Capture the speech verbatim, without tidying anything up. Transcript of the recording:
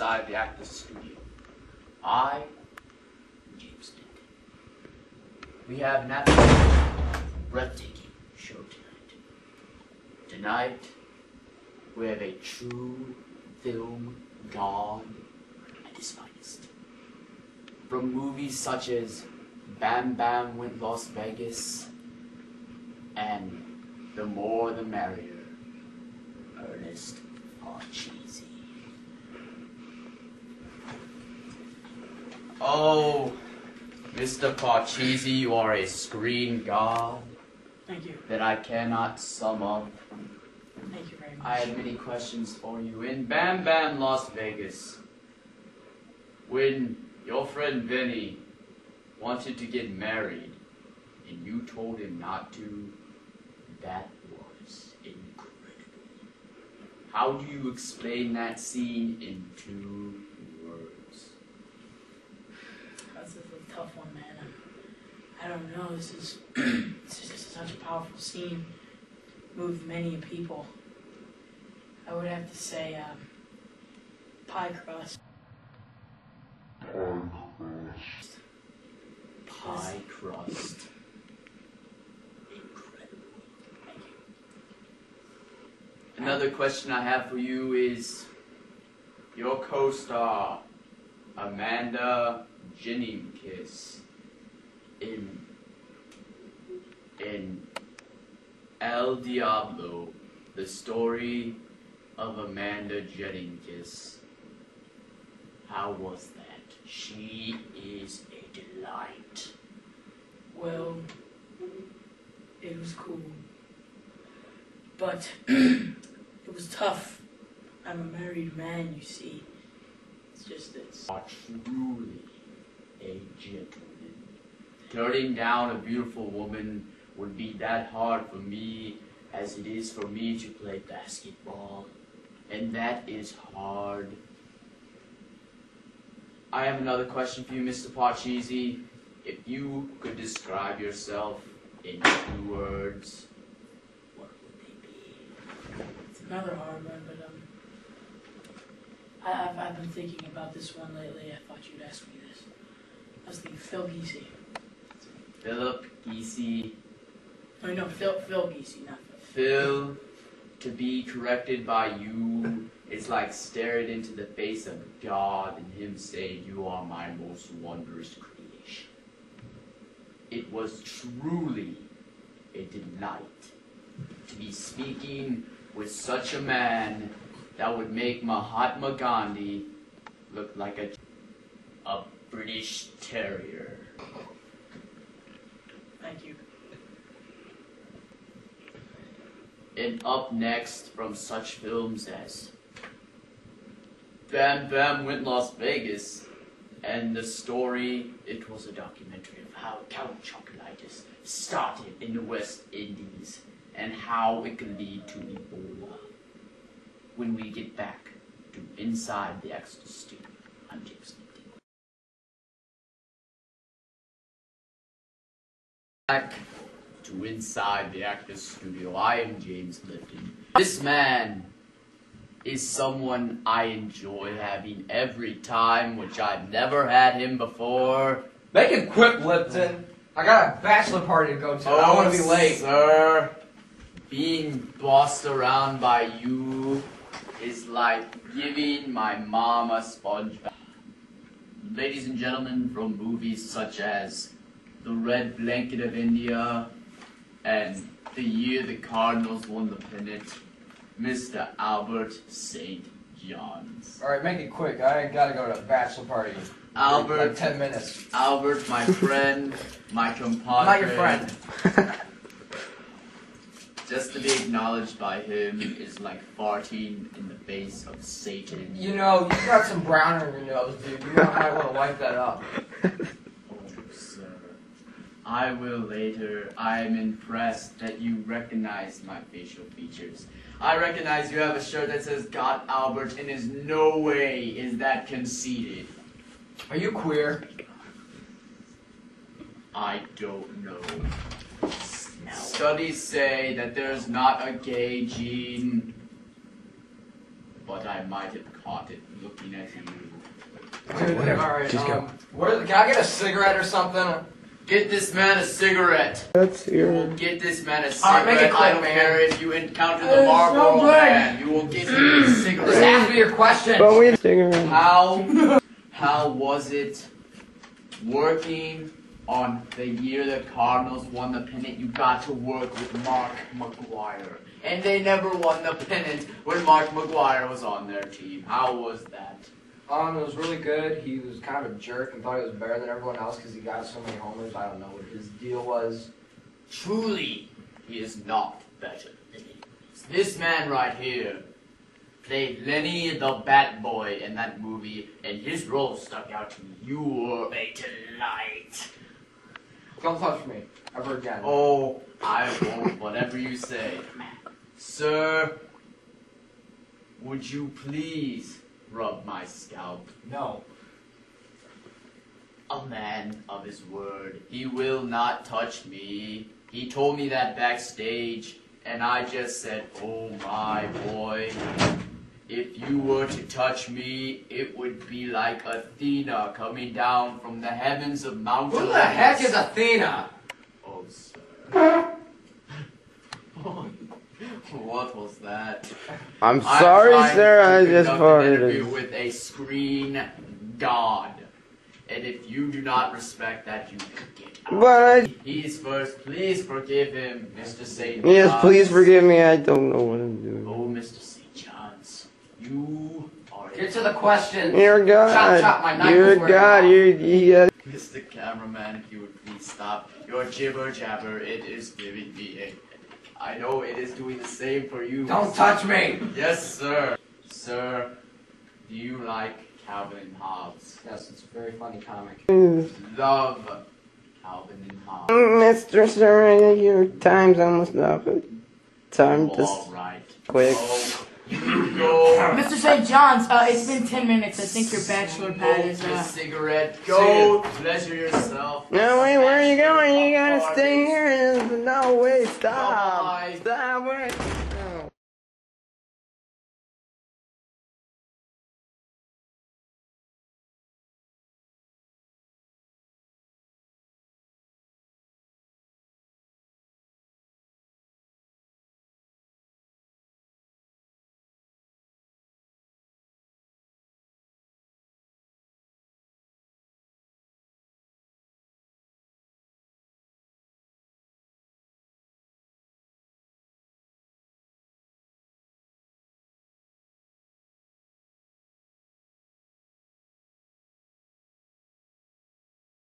inside the actor's studio. I, James Denton. We have an absolutely breathtaking show tonight. Tonight, we have a true film god at his finest. From movies such as Bam Bam Went Las Vegas and The More the Merrier, Ernest Archeezy. Oh, Mister Archeezy, you are a screen god. Thank you. That I cannot sum up. Thank you very much. I had many questions for you. In Bam Bam Las Vegas, when your friend Vinny wanted to get married and you told him not to, that was incredible. How do you explain that scene in two words? That's a tough one, man. I don't know. This is, this is such a powerful scene. Moved many people. I would have to say um, pie crust. Pie crust. Pie crust. Incredible. Thank you. Another question I have for you is your co-star Amanda Jennings in in El Diablo, the story of Amanda Jennings. How was that? She is a delight. Well, it was cool, but it was tough. I'm a married man, you see. It's just this. You are truly a gentleman. Turning down a beautiful woman would be that hard for me as it is for me to play basketball, and that is hard. I have another question for you, Mister Archeezy. If you could describe yourself in two words, what would they be? It's another hard one, but um, I, I've, I've been thinking about this one lately. I thought you'd ask me this. I was thinking Philip Ghysi. Philip Ghysi. No, no, Phil, Phil Ghysi, not Phil. Phil, to be corrected by you, is like staring into the face of God and him saying, "You are my most wondrous creation." It was truly a delight to be speaking with such a man that would make Mahatma Gandhi look like a, a British Terrier. Thank you. And up next, from such films as Bam Bam Went Las Vegas and the story, it was a documentary of how cow chocolitis started in the West Indies and how it could lead to Ebola. When we get back to Inside the Exeter Studio, I'm James Lipton. Back to Inside the Actor's Studio. I am James Lipton. This man is someone I enjoy having every time, which I've never had him before. Make it quick, Lipton. I got a bachelor party to go to. Oh, I want to be late. Sir, being bossed around by you is like giving my mom a sponge bath. Ladies and gentlemen, from movies such as The Red Blanket of India and the year the Cardinals won the pennant, Mister Albert Saint John's. Alright, make it quick. I gotta go to a bachelor party. Albert. Like ten minutes. Albert, my friend, my compadre. Not your friend. Just to be acknowledged by him is like farting in the face of Satan. You know, you got some brown in your nose, dude. You might want to wipe that up. I will later. I am impressed that you recognize my facial features. I recognize you have a shirt that says "Got Albert," and is no way is that conceited. Are you queer? I don't know. No. Studies say that there's not a gay gene, but I might have caught it looking at you. Dude, whatever. All right, just um, go. Where, can I get a cigarette or something? Get this man a cigarette. That's here. You will get this man a cigarette. All right, make it quick, I don't man. care if you encounter the Marlboro so man. You will get him a cigarette. Just ask me your question. But we cigarette. How, how was it working on the year the Cardinals won the pennant? You got to work with Mark McGuire. And they never won the pennant when Mark McGuire was on their team. How was that? Um, it was really good. He was kind of a jerk and thought he was better than everyone else because he got so many homers. I don't know what his deal was. Truly, he is not better than anyone else. This man right here played Lenny the Bat Boy in that movie, and his role stuck out to me. You were a delight. Don't touch me ever again. Oh, I won't. Whatever you say. Sir, would you please rub my scalp? No. A man of his word. He will not touch me. He told me that backstage, and I just said, oh my boy, if you were to touch me, it would be like Athena coming down from the heavens of Mount Olympus. Who the heck is Athena? Oh, sir. What was that? I'm sorry, I'm sir. I just voted it. With a screen god, and if you do not respect that, you can get out. But I... he's first. Please forgive him, Mister Saint John's. Yes, please forgive me. I don't know what I'm doing. Oh, Mister Saint John's, you are. Get to the question. Dear God, chop, chop, my knife dear God, you. Yeah. Mister Cameraman, if you would please stop your jibber jabber. It is giving me a. I know it is doing the same for you. Don't touch me! Yes, sir. Sir, do you like Calvin and Hobbes? Yes, it's a very funny comic. Love Calvin and Hobbes. Mister Sir, your time's almost up. Time to... All right. Quick. Oh, you go. Mister Saint John's, uh, it's been ten minutes. I think your bachelor pad is uh... a cigarette. Go pleasure yourself. No, wait, where are you going? You gotta stay here. No, wait, stop. Stop, wait.